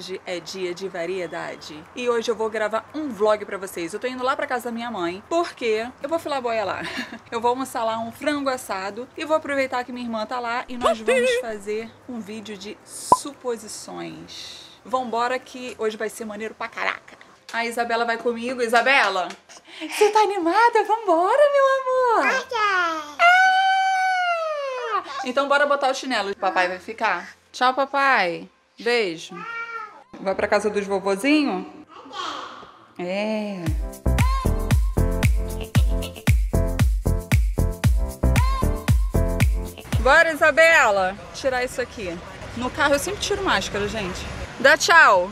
hoje é dia de variedade. E hoje eu vou gravar um vlog pra vocês. Eu tô indo lá pra casa da minha mãe, porque eu vou filar boia lá. Eu vou almoçar lá um frango assado e vou aproveitar que minha irmã tá lá e nós vamos fazer um vídeo de suposições. Vambora que hoje vai ser maneiro pra caraca. A Isabela vai comigo. Isabela, você tá animada? Vambora, meu amor! Ah! Então bora botar o chinelo. O papai vai ficar. Tchau, papai. Beijo. Vai pra casa dos vovozinhos? É. Bora, Isabela. Tirar isso aqui. No carro eu sempre tiro máscara, gente. Dá tchau.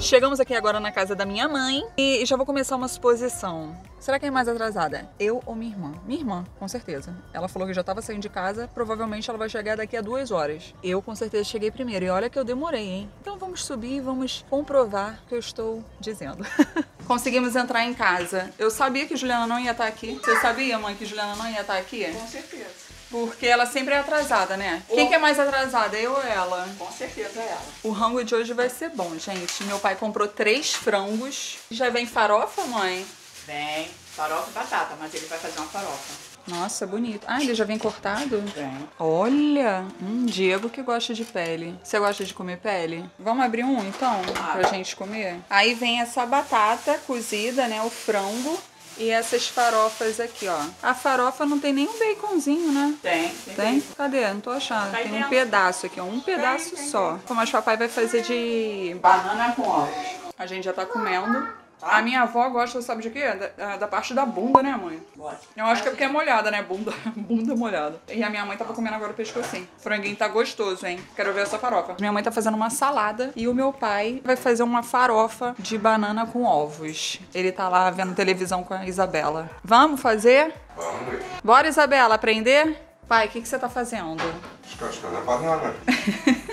Chegamos aqui agora na casa da minha mãe e já vou começar uma suposição. Será que é mais atrasada? Eu ou minha irmã? Minha irmã, com certeza. Ela falou que já estava saindo de casa, provavelmente ela vai chegar daqui a 2 horas. Eu, com certeza, cheguei primeiro. E olha que eu demorei, hein? Então vamos subir e vamos comprovar o que eu estou dizendo. Conseguimos entrar em casa. Eu sabia que Juliana não ia estar aqui. Você sabia, mãe, que Juliana não ia estar aqui? Com certeza. Porque ela sempre é atrasada, né? Quem que é mais atrasada, eu ou ela? Com certeza ela. O rango de hoje vai ser bom, gente. Meu pai comprou 3 frangos. Já vem farofa, mãe? Vem. Farofa e batata, mas ele vai fazer uma farofa. Nossa, bonito. Ah, ele já vem cortado? Vem. Olha! Diego que gosta de pele. Você gosta de comer pele? Vamos abrir um, então? Pra gente comer? Aí vem essa batata cozida, né? O frango. E essas farofas aqui, ó. A farofa não tem nenhum baconzinho, né? Tem. Cadê? Não tô achando. Tem um pedaço aqui, ó. Um pedaço só. Mas papai vai fazer de... banana com ovos. A gente já tá comendo. Tá. A minha avó gosta, sabe de quê? Da parte da bunda, né, mãe? Gosto. Eu acho que é porque é molhada, né? Bunda molhada. E a minha mãe tava comendo agora o pescocinho. O franguinho tá gostoso, hein? Quero ver essa farofa. Minha mãe tá fazendo uma salada e o meu pai vai fazer uma farofa de banana com ovos. Ele tá lá vendo televisão com a Isabela. Vamos fazer? Vamos. Bora, Isabela, aprender? Pai, o que você tá fazendo? Descascando a banana.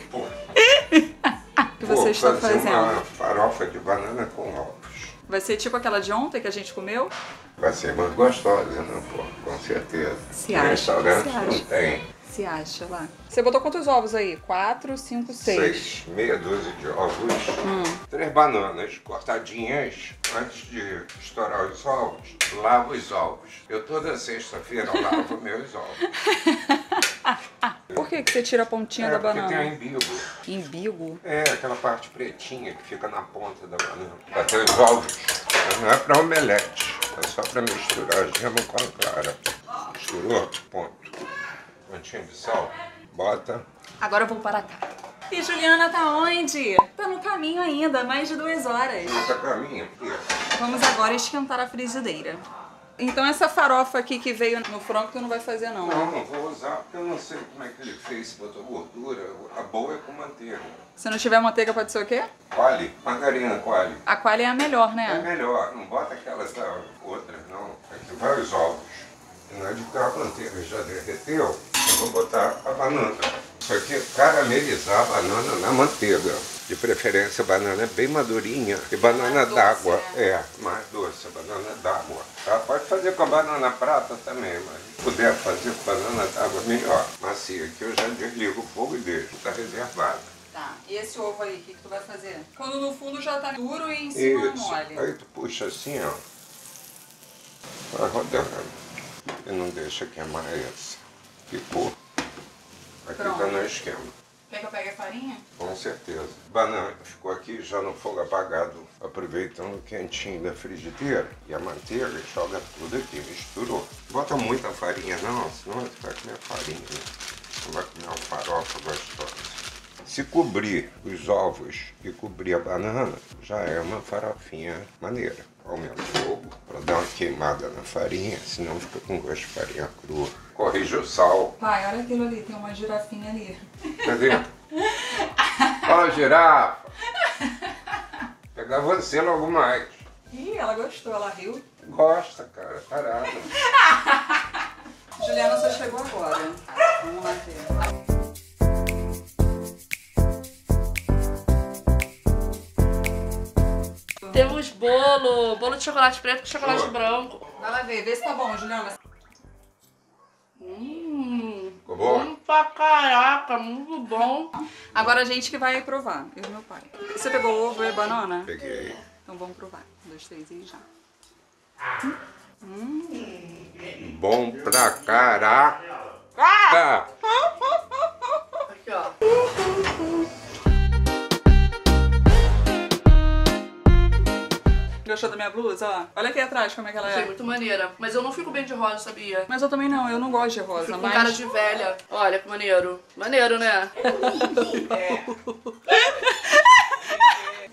Pô. O que você está fazendo? Uma farofa de banana com ovos. Vai ser tipo aquela de ontem que a gente comeu? Vai ser muito gostosa, né, pô? Com certeza. Se acha. Restaurante não tem. Se acha lá. Você botou quantos ovos aí? 4, 5, 6. 6, meia dúzia de ovos. 3 bananas cortadinhas. Antes de estourar os ovos, lavo os ovos. Eu toda sexta-feira lavo meus ovos. Por que você tira a pontinha da banana? Porque tem um imbigo. Imbigo? É, aquela parte pretinha que fica na ponta da banana. Bateu os ovos. Não é pra omelete. É só pra misturar a gema com a clara. Misturou? Ponto. Pontinha de sal. Bota. Agora eu vou para cá. E Juliana tá onde? Tá no caminho ainda, mais de 2 horas. Tá no caminho? Vamos agora esquentar a frigideira. Então essa farofa aqui que veio no frango tu não vai fazer não? Não, não vou usar porque eu não sei como é que ele fez, se botou gordura, a boa é com manteiga. Se não tiver manteiga pode ser o quê? Coalho, margarina coalho. A coalho é a melhor, né? É melhor, não bota aquelas outras não, aqui vai os ovos. Não é de ficar a manteiga, já derreteu, eu vou botar a banana. Isso aqui é caramelizar a banana na manteiga. De preferência, a banana é bem madurinha. E banana d'água, é, mais doce, a banana d'água. Tá? Pode fazer com a banana prata também, mas se puder fazer com banana d'água, melhor. Macia, aqui eu já desligo o fogo e deixo, tá reservado. Tá, e esse ovo aí, o que tu vai fazer? Quando no fundo já tá duro e em cima mole. Aí tu puxa assim, ó. Vai rodando. E não deixa queimar essa. Ficou. Aqui pronto. Tá no esquema. Quer que eu pegue a farinha? Com certeza. Banana ficou aqui já no fogo apagado, aproveitando o quentinho da frigideira. E a manteiga joga tudo aqui, misturou. Bota muita farinha não, senão você vai comer farinha. Você vai comer uma farofa gostosa. Se cobrir os ovos e cobrir a banana, já é uma farofinha maneira. Aumenta o fogo para dar uma queimada na farinha, senão fica com gosto de farinha crua. Corrija o sal. Pai, olha aquilo ali, tem uma girafinha ali. Cadê? Olha a girafa. Pegar você logo mais. Ih, ela gostou, ela riu. Gosta, cara, parada. Juliana só chegou agora. Vamos lá ver. Temos bolo de chocolate preto com chocolate branco. Vai lá ver, vê se tá bom, Juliana. Ficou bom? Bom pra caraca, muito bom. Agora a gente que vai provar, eu e meu pai. Você pegou ovo e banana? Peguei. Então vamos provar. 1, 2, 3 e já. Bom pra caraca. Aqui, ó. Gostou da minha blusa? Ó. Olha aqui atrás como é que ela é. Achei muito maneira. Mas eu não fico bem de rosa, sabia? Mas eu também não. Eu não gosto de rosa. Fico mas... com cara de velha. Olha que maneiro. Maneiro, né?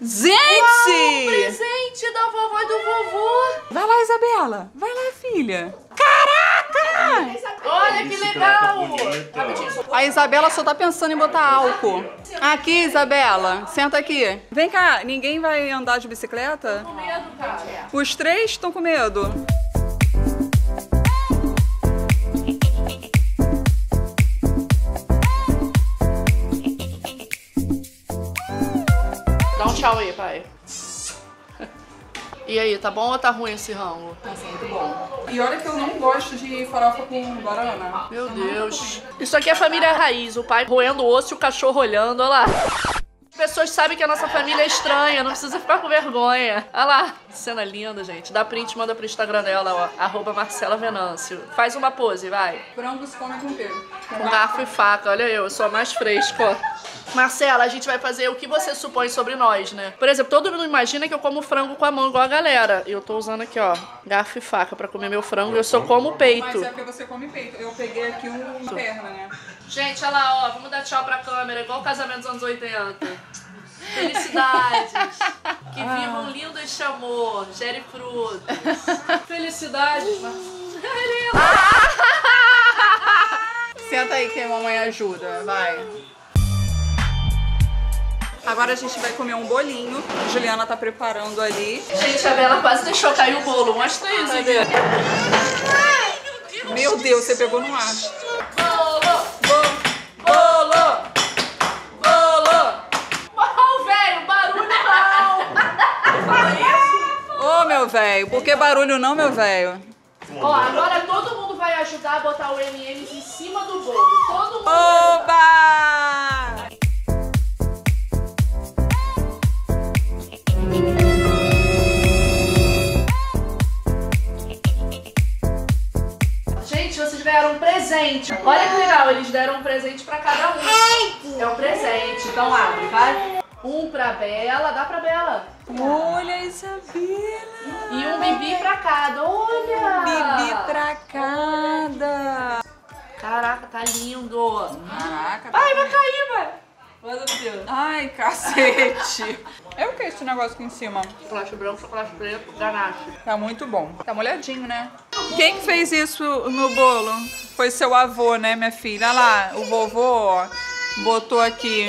Gente! Uau, presente da vovó e do vovô. Vai lá, Isabela. Vai lá, filha. Caraca! Olha que legal! A Isabela só tá pensando em botar álcool. Aqui, Isabela. Senta aqui. Vem cá. Ninguém vai andar de bicicleta? Tô com medo, cara. Os três estão com medo. Dá um tchau aí, pai. E aí, tá bom ou tá ruim esse rango? Tá muito bom. E olha que eu não gosto de farofa com banana. Meu Deus. Isso aqui é família raiz. O pai roendo o osso e o cachorro olhando, olha lá. As pessoas sabem que a nossa família é estranha, não precisa ficar com vergonha. Olha lá. Cena linda, gente. Dá print, manda pro Instagram dela, ó. @Marcela Venancio. Faz uma pose, vai. Frangos comem com o quê? Com garfo e faca. Olha eu sou a mais fresca, ó. Marcela, a gente vai fazer o que você supõe sobre nós, né? Por exemplo, todo mundo imagina que eu como frango com a mão, igual a galera. Eu tô usando aqui, ó, garfo e faca pra comer meu frango. Eu só como peito. Mas é porque você come peito. Eu peguei aqui uma perna, né? Gente, olha lá, ó. Vamos dar tchau pra câmera, igual o casamento dos anos 80. Felicidades. Que vivam lindo este amor. Gere frutos. Felicidades, Senta aí que a mamãe ajuda, vai. Agora a gente vai comer um bolinho. A Juliana tá preparando ali. Gente, a Bela quase deixou cair o bolo. Mostra isso, Bela. Meu Deus, você pegou no ar. Bolo! Bolo! Bolo! Bolo, velho! Barulho não! Ô, meu velho, por que barulho não, meu velho? Ó, agora todo mundo vai ajudar a botar o M&M em cima do bolo. Todo mundo! Oba! Deram um presente. Olha que legal, eles deram um presente pra cada um. É um presente, então abre, vai. Um pra Bela, dá pra Bela. Olha, Isabela. E um bibi pra cada, olha. Um bibi pra cada. Caraca, tá lindo. Caraca. Vai, vai cair, vai. Ai, cacete. É o que esse negócio aqui em cima? Chocolate branco, chocolate preto, ganache. Tá muito bom. Tá molhadinho, né? Quem fez isso no bolo? Foi seu avô, né, minha filha? Olha lá, o vovô, ó, botou aqui.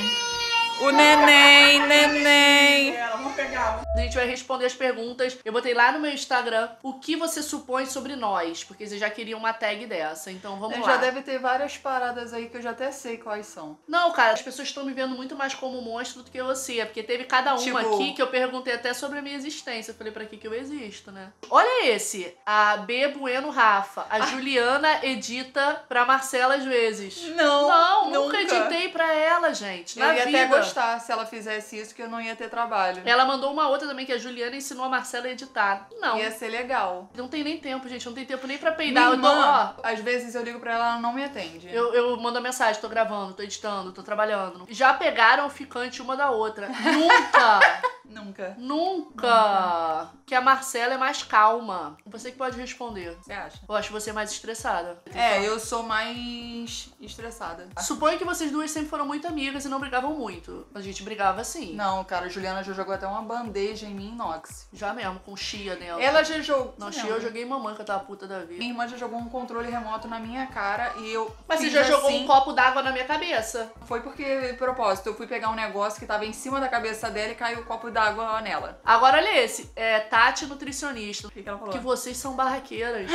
O neném, neném. Vamos pegar. A gente vai responder as perguntas. Eu botei lá no meu Instagram o que você supõe sobre nós, porque vocês já queriam uma tag dessa, então vamos lá. Já deve ter várias paradas aí que eu já até sei quais são. Não, cara, as pessoas estão me vendo muito mais como monstro do que você, porque teve cada uma tipo... aqui que eu perguntei até sobre a minha existência. Eu falei pra que eu existo, né? Olha esse, a Bebueno Rafa, a Juliana edita pra Marcela às vezes. Não, nunca editei pra ela, gente, na vida. Eu ia até gostar se ela fizesse isso, que eu não ia ter trabalho. Ela mandou uma outra também, que a Juliana ensinou a Marcela a editar. Não. Ia ser legal. Não tem nem tempo, gente. Não tem tempo nem pra peidar. Minha irmã, ó, às vezes eu ligo pra ela, ela não me atende. Eu mando a mensagem, tô gravando, tô editando, tô trabalhando. Já pegaram o ficante uma da outra. Nunca! Nunca. Nunca. Que a Marcela é mais calma. Você que pode responder. Você acha? Eu acho você mais estressada. É, eu sou mais estressada. Suponho que vocês duas sempre foram muito amigas e não brigavam muito. A gente brigava assim. Não, cara, a Juliana já jogou até uma bandeja em mim inox. Já mesmo, com chia nela. Ela já jogou. Não, chia eu joguei em mamãe, que eu tava puta da vida. Minha irmã já jogou um controle remoto na minha cara e eu. Mas você já jogou um copo d'água na minha cabeça. Foi porque, propósito, eu fui pegar um negócio que tava em cima da cabeça dela e caiu o copo d'água nela. Agora olha esse, Tati nutricionista. O que ela falou? Que vocês são barraqueiras.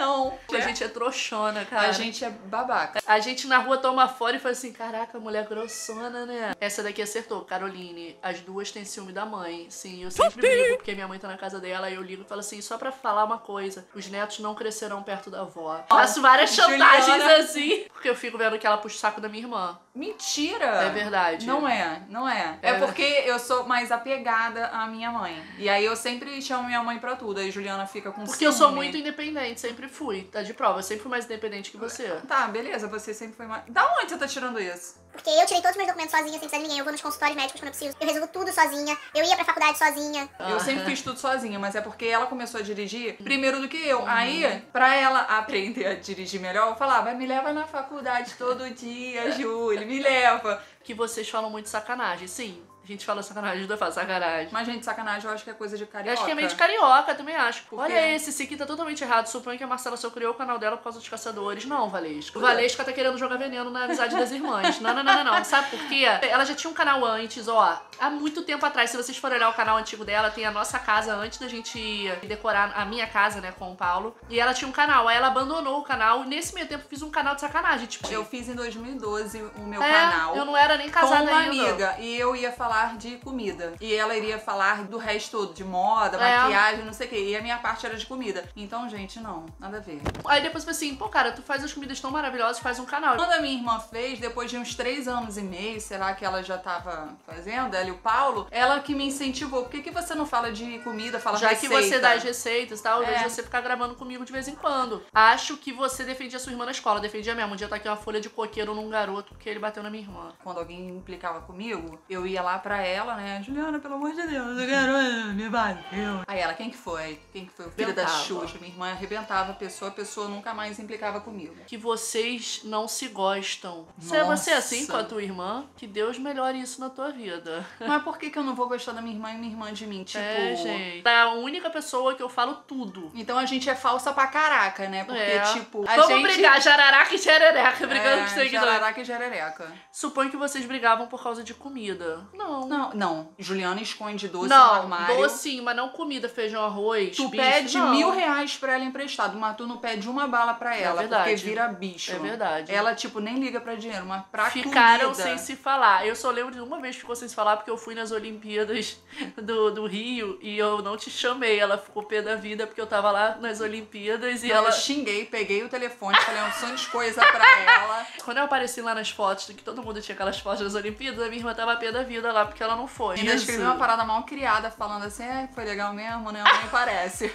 não. É? A gente é trouxona, cara. A gente é babaca. A gente na rua toma fora e fala assim, caraca, mulher grossona, né? Essa daqui acertou, Caroline. As duas têm ciúme da mãe. Sim, eu sempre ligo, porque minha mãe tá na casa dela, eu ligo e falo assim, só pra falar uma coisa, os netos não crescerão perto da avó. Oh, faço várias chantagens assim, porque eu fico vendo que ela puxa o saco da minha irmã. Mentira! É verdade. Não é, não é. É porque eu sou mais apegada à minha mãe. E aí eu sempre chamo minha mãe pra tudo, aí Juliana fica com ciúme. Porque eu sou muito independente, sempre fui. Tá de prova, eu sempre fui mais independente que você. Tá, beleza, você sempre foi mais... Da onde você tá tirando isso? Porque eu tirei todos os meus documentos sozinha, sem precisar de ninguém. Eu vou nos consultórios médicos quando eu preciso. Eu resolvo tudo sozinha. Eu ia pra faculdade sozinha. Eu sempre fiz tudo sozinha, mas é porque ela começou a dirigir primeiro do que eu. Aí, pra ela aprender a dirigir melhor, eu falava, me leva na faculdade todo dia, Júlia, me leva. Que vocês falam muito sacanagem, sim. A gente fala sacanagem, eu falo sacanagem. Mas, gente, sacanagem eu acho que é coisa de carioca. Eu acho que é meio de carioca, também acho. Porque... Olha esse, esse aqui tá totalmente errado. Suponho que a Marcela só criou o canal dela por causa dos caçadores. Não, Valesca. O Valesca tá querendo jogar veneno na amizade das irmãs. Não, não, não, não, não. Sabe por quê? Ela já tinha um canal antes, ó. Há muito tempo atrás. Se vocês forem olhar o canal antigo dela, tem a nossa casa antes da gente decorar a minha casa, né, com o Paulo. E ela tinha um canal. Aí ela abandonou o canal. E nesse meio tempo fiz um canal de sacanagem. Tipo, eu fiz em 2012 o meu canal. Eu não era nem casada ainda. Com uma amiga. E eu ia falar de comida. E ela iria falar do resto todo, de moda, maquiagem, não sei o que. E a minha parte era de comida. Então, gente, não. Nada a ver. Aí depois foi assim, pô, cara, tu faz as comidas tão maravilhosas, faz um canal. Quando a minha irmã fez, depois de uns 3 anos e meio, será que ela já tava fazendo, ela e o Paulo, ela que me incentivou. Por que que você não fala de comida, fala já receita? Já que você dá as receitas e tal, eu vejo você ficar gravando comigo de vez em quando. Acho que você defendia sua irmã na escola. Defendia mesmo. Um dia tá aqui uma folha de coqueiro num garoto porque ele bateu na minha irmã. Quando alguém implicava comigo, eu ia lá pra ela, né? Juliana, pelo amor de Deus, o garoto me bateu. Aí ela, quem que foi? Quem que foi? O filho da Xuxa. Minha irmã arrebentava a pessoa nunca mais implicava comigo. Que vocês não se gostam. Nossa. Você é assim com a tua irmã? Que Deus melhore isso na tua vida. Mas por que que eu não vou gostar da minha irmã e minha irmã de mim? Tipo... É, gente. É a única pessoa que eu falo tudo. Então a gente é falsa pra caraca, né? Porque, tipo... Vamos brigar, jararaca e jerereca. Brigando com isso aqui. Jararaca e jerereca. Suponho que vocês brigavam por causa de comida. Não. Não, não. Juliana esconde doce no armário. Não, docinho, mas não comida, feijão, arroz, bicho. Tu pede R$1000 pra ela emprestado, mas tu não pede uma bala pra ela, porque vira bicho. É verdade. Ela, tipo, nem liga pra dinheiro, mas pra comida. Ficaram sem se falar. Eu só lembro de uma vez que ficou sem se falar, porque eu fui nas Olimpíadas do Rio e eu não te chamei. Ela ficou pé da vida, porque eu tava lá nas Olimpíadas e ela... Eu xinguei, peguei o telefone, falei um sonho de coisa pra ela. Quando eu apareci lá nas fotos, que todo mundo tinha aquelas fotos das Olimpíadas, a minha irmã tava pé da vida lá, porque ela não foi. E eu escrevi uma parada mal criada, falando assim, foi legal mesmo, né? Nem parece.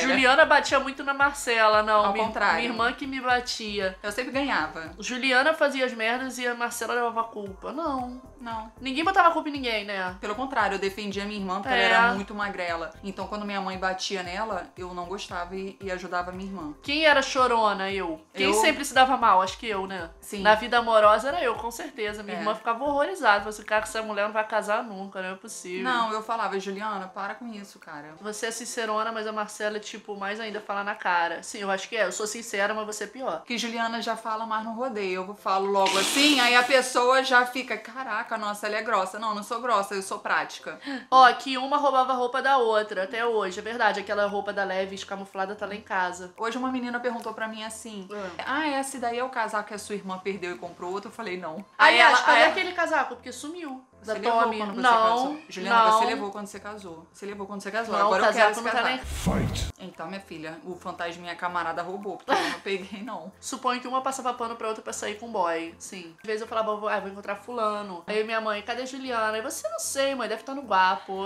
Juliana batia muito na Marcela, não. Ao contrário. Minha irmã que me batia. Eu sempre ganhava. Juliana fazia as merdas e a Marcela levava a culpa. Não, não. Ninguém botava a culpa em ninguém, né? Pelo contrário, eu defendia minha irmã porque ela era muito magrela. Então quando minha mãe batia nela, eu não gostava e ajudava minha irmã. Quem era chorona? Eu. Quem sempre se dava mal? Acho que eu, né? Sim. Na vida amorosa era eu, com certeza. Minha irmã ficava horrorizada. Você, cara, que essa mulher não vai casar nunca, não é possível. Não, eu falava, Juliana, para com isso, cara. Você é sincerona, mas a Marcela tipo, mais ainda fala na cara. Sim, eu acho que é. Eu sou sincera, mas você é pior. Que Juliana já fala mais no rodeio. Eu falo logo assim, aí a pessoa já fica, caraca, nossa, ela é grossa. Não, não sou grossa, eu sou prática. Ó, que uma roubava a roupa da outra até hoje. É verdade, aquela roupa da Levis camuflada tá lá em casa. Hoje uma menina perguntou pra mim assim, ah, esse daí é o casaco que a sua irmã perdeu e comprou outro? Eu falei, não. Aliás, cadê aquele casaco? Porque sumiu. Você levou quando você casou? Juliana, você levou quando você casou. Você levou quando você casou. Não, agora eu quero esse casaco. Fight. Então, minha filha, o fantasminha camarada roubou, porque eu não peguei, não. Suponho que uma passava pano pra outra pra sair com o boy. Sim. Às vezes eu falava, vou encontrar fulano. Aí minha mãe, cadê Juliana? E você, não sei, mãe, deve estar no guapo.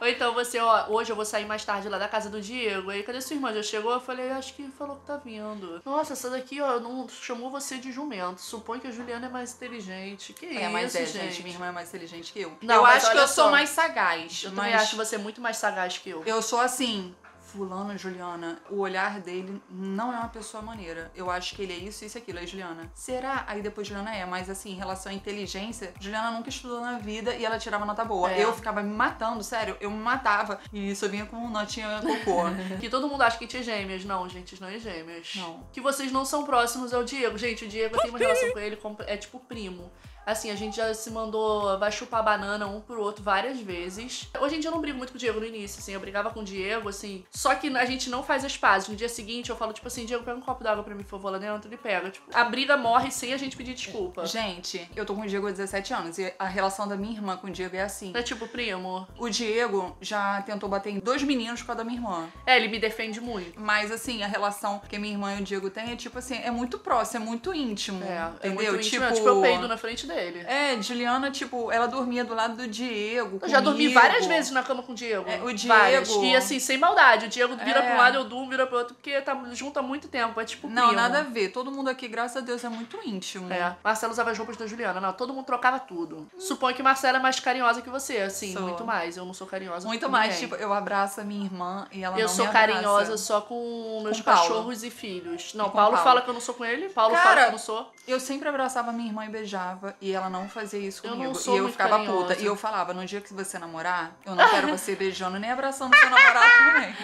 Ou então você, ó, hoje eu vou sair mais tarde lá da casa do Diego. Aí, cadê sua irmã? Já chegou? Eu falei, acho que falou que tá vindo. Nossa, essa daqui, ó, não chamou você de jumento. Suponho que a Juliana é mais inteligente. Que isso, mas é, gente. Minha irmã é mais inteligente que eu. Não, eu acho que eu sou mais sagaz. Eu também acho você muito mais sagaz que eu. Eu sou assim... Fulano, Juliana, o olhar dele não é uma pessoa maneira. Eu acho que ele é isso, isso e aquilo. Aí, Juliana, será? Aí depois Juliana mas assim, em relação à inteligência, Juliana nunca estudou na vida e ela tirava nota boa. Eu ficava me matando, sério, eu me matava. E isso eu vinha com notinha cocô. Que todo mundo acha que tinha gêmeas. Não, gente, não é gêmeas. Não. Que vocês não são próximos ao Diego. Gente, o Diego tem uma relação com ele, é tipo primo. Assim, a gente já se mandou, vai chupar banana um pro outro várias vezes. Hoje em dia eu não brigo muito com o Diego no início, assim, eu brigava com o Diego, assim. Só que a gente não faz as pazes. No dia seguinte eu falo, tipo assim, Diego, pega um copo d'água pra mim, por favor, lá dentro, ele pega. Tipo, a briga morre sem a gente pedir desculpa. Gente, eu tô com o Diego há 17 anos e a relação da minha irmã com o Diego é assim. É tipo, primo. O Diego já tentou bater em dois meninos por causa da minha irmã. É, ele me defende muito. Mas assim, a relação que a minha irmã e o Diego têm é tipo assim, é muito próximo, é muito íntimo. É, entendeu? É muito íntimo, tipo eu peido na frente dele. É, Juliana, tipo, ela dormia do lado do Diego. Eu já dormi várias vezes na cama com o Diego. É, o Diego. Várias. E assim, sem maldade. O Diego vira pra um lado, eu durmo, vira pro outro, porque tá junto há muito tempo. É tipo primo. Não, nada a ver. Todo mundo aqui, graças a Deus, é muito íntimo. É. Marcela usava as roupas da Juliana. Não, todo mundo trocava tudo. Suponho que Marcela é mais carinhosa que você, assim, sou. Muito mais. Eu não sou carinhosa. Muito mais, ninguém. Tipo, eu abraço a minha irmã e ela não me abraça. Eu sou carinhosa só com meus cachorros e filhos. Não, Paulo fala que eu não sou com ele. Paulo fala que eu não sou. Eu sempre abraçava a minha irmã e beijava e ela não fazia isso comigo. Eu não sou e eu ficava carinhosa. Puta. E eu falava, no dia que você namorar, eu não quero você beijando nem abraçando seu namorado também.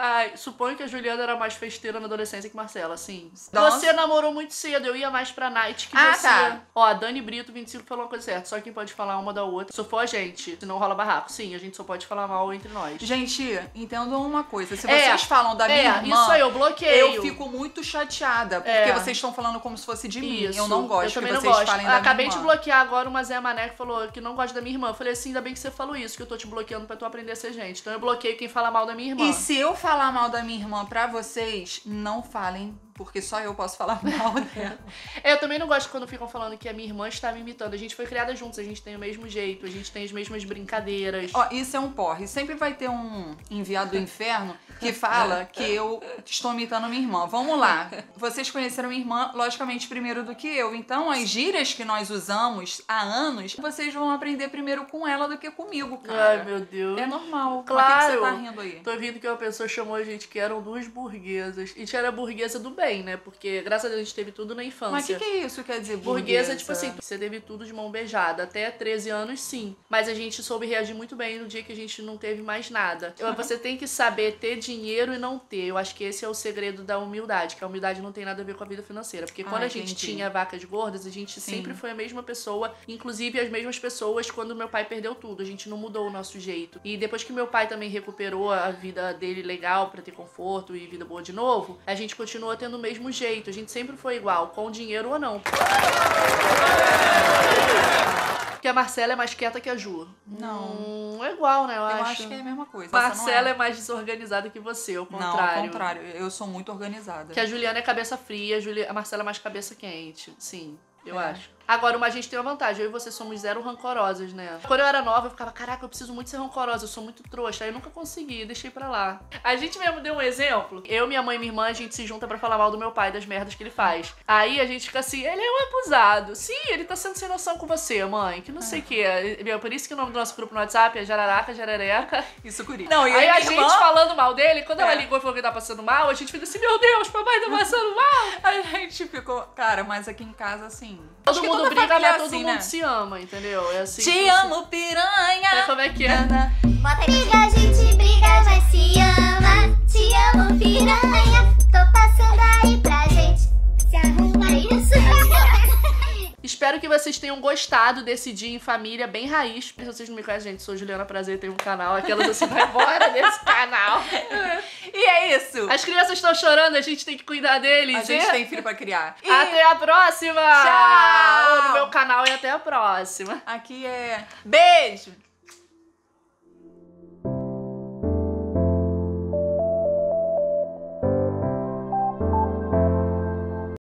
Ai, suponho que a Juliana era mais festeira na adolescência que Marcela, assim. Nossa. Você namorou muito cedo, eu ia mais pra night que você. Tá. Ó, a Dani Brito, 25, falou uma coisa certa. Só quem pode falar uma da outra, se for a gente, senão rola barraco. Sim, a gente só pode falar mal entre nós. Gente, entendam uma coisa. Se vocês falam da minha irmã... Isso aí, eu bloqueio. Eu fico muito chateada, porque vocês estão falando como se fosse de mim. Eu não gosto que vocês falem da minha irmã. Acabei de bloquear agora uma Zé Mané que falou que não gosta da minha irmã. Eu falei assim, ainda bem que você falou isso, que eu tô te bloqueando pra tu aprender a ser gente. Então eu bloqueio quem fala mal da minha irmã. E se eu falar mal da minha irmã pra vocês, não falem, porque só eu posso falar mal dela. Eu também não gosto quando ficam falando que a minha irmã está me imitando. A gente foi criada juntos, a gente tem o mesmo jeito, a gente tem as mesmas brincadeiras. Ó, isso é um porre. Sempre vai ter um enviado do inferno que fala que eu estou imitando minha irmã. Vamos lá. Vocês conheceram minha irmã, logicamente, primeiro do que eu. Então, as gírias que nós usamos há anos, vocês vão aprender primeiro com ela do que comigo, cara. Ai, meu Deus. É normal. Claro. Mas por que você tá rindo aí? Tô ouvindo que uma pessoa chamou a gente que eram duas burguesas. E a gente era burguesa do bem. Né? Porque, graças a Deus, a gente teve tudo na infância. Mas o que é isso? Quer dizer, burguesa? Burguesa, tipo assim, você teve tudo de mão beijada. Até 13 anos, sim. Mas a gente soube reagir muito bem no dia que a gente não teve mais nada. Você tem que saber ter dinheiro e não ter. Eu acho que esse é o segredo da humildade, que a humildade não tem nada a ver com a vida financeira. Porque quando a gente tinha vacas gordas, a gente sempre foi a mesma pessoa, inclusive as mesmas pessoas quando meu pai perdeu tudo. A gente não mudou o nosso jeito. E depois que meu pai também recuperou a vida dele legal pra ter conforto e vida boa de novo, a gente continua tendo do mesmo jeito, a gente sempre foi igual, com dinheiro ou não. Porque a Marcela é mais quieta que a Ju. Não. É igual, né? Eu acho que é a mesma coisa. Marcela é mais desorganizada que você, ao contrário. Não, ao contrário. Eu sou muito organizada. Que a Juliana é cabeça fria, a Marcela é mais cabeça quente. Sim, eu acho. Agora, a gente tem uma vantagem. Eu e você somos zero rancorosas, né? Quando eu era nova, eu ficava, caraca, eu preciso muito ser rancorosa, eu sou muito trouxa. Aí eu nunca consegui, deixei pra lá. A gente mesmo deu um exemplo. Eu, minha mãe e minha irmã, a gente se junta pra falar mal do meu pai, das merdas que ele faz. Aí a gente fica assim, ele é um abusado. Sim, ele tá sendo sem noção com você, mãe, que não sei o quê. Por isso que o nome do nosso grupo no WhatsApp é Jararaca, Jarareca e Sucuri. Não, e aí a gente falando mal dele, quando ela ligou e falou que tá passando mal, a gente fica assim, meu Deus, papai tá passando mal. Aí a gente ficou, cara, mas aqui em casa, assim... Todo mundo briga, mas todo mundo se ama, entendeu? É assim. Te amo, piranha! É como é que é? Briga, a gente briga, mas se ama. Te amo, piranha. Tô passando aí pra gente se arruma isso. Espero que vocês tenham gostado desse dia em família, bem raiz. Se vocês não me conhecem, gente, sou Juliana Prazer, tenho um canal. Aquelas assim, vai embora desse canal. E é isso. As crianças estão chorando, a gente tem que cuidar deles. A gente tem filho pra criar. E... até a próxima! Tchau! No meu canal e até a próxima. Aqui é... Beijo!